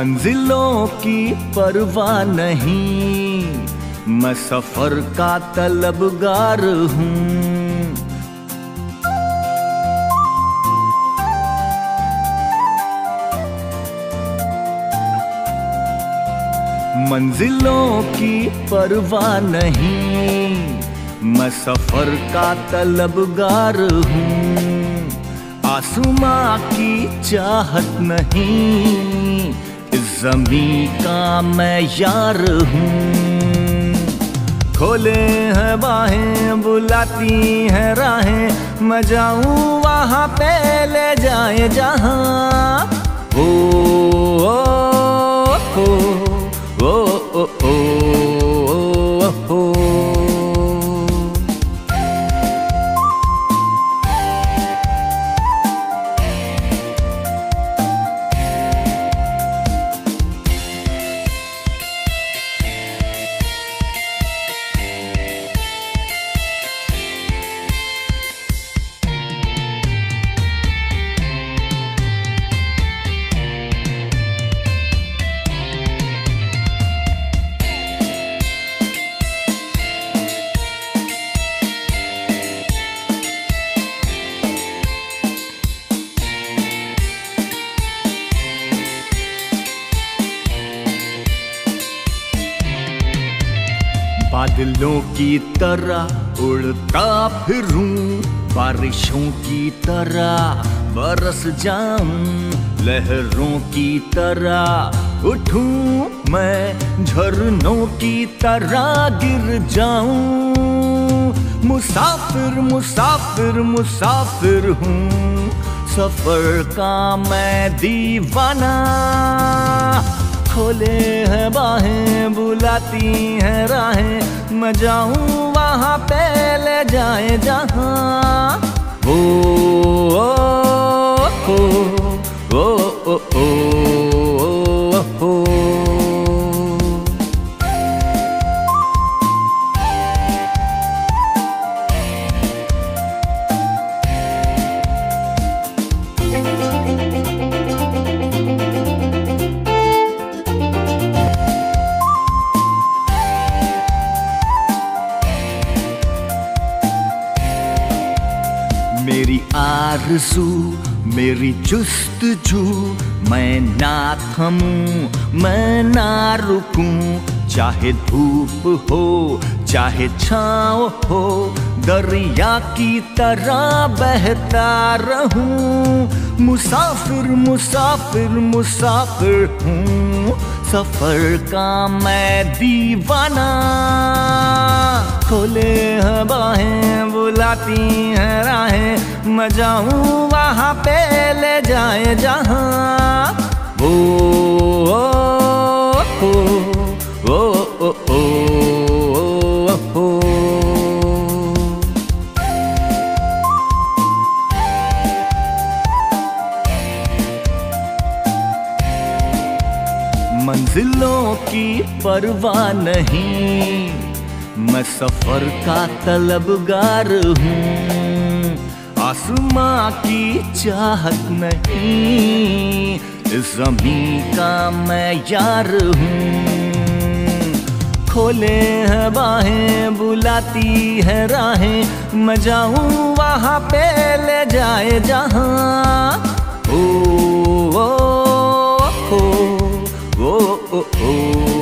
मंजिलों की परवाह नहीं, मैं सफर का तलबगार हूँ। मंजिलों की परवाह नहीं, मैं सफर का तलबगार हूँ। आसमां की चाहत नहीं, इस ज़मीं का मैं यार हूँ। खोले हैं बाहें, बुलाती हैं राहें, मैं जाऊँ वहाँ पे ले जाए जहाँ। ओ, ओ, ओ, ओ ओ ओ ओ ओ। बादलों की तरह उड़ता फिरूं, बारिशों की तरह बरस जाऊं, लहरों की तरह उठूं, मैं झरनों की तरह गिर जाऊं। मुसाफिर मुसाफिर मुसाफिर हूं, सफर का मैं दीवाना। खोले हैं बाहें, बुलाती हैं राहें, मैं जाऊँ वहाँ पे ले जाए जहाँ। ओ ओ ओ ओ ओ ओ ओ। मेरी आरज़ू, मेरी जुस्तजू, मैं ना थमूं, मैं ना रुकूं। चाहे धूप हो चाहे छाँव हो, दरिया की तरह बहता रहूं। मुसाफिर मुसाफिर मुसाफिर हूँ, सफर का मैं दीवाना। खोले हैं बाहें, बुलाती हैं राहें, मैं जाऊँ वहाँ पे ले जाए जहाँ। ओ ओ ओ ओ ओ। मंजिलों की परवाह नहीं, मैं सफर का तलबगार हूँ। आसमां की चाहत नहीं, इस ज़मीं का मैं यार हूँ। खोले हैं बाहें, बुलाती हैं राहें, मैं जाऊँ वहाँ पे ले जाए जहाँ। ओ ओ ओ ओ ओ ओ ओ।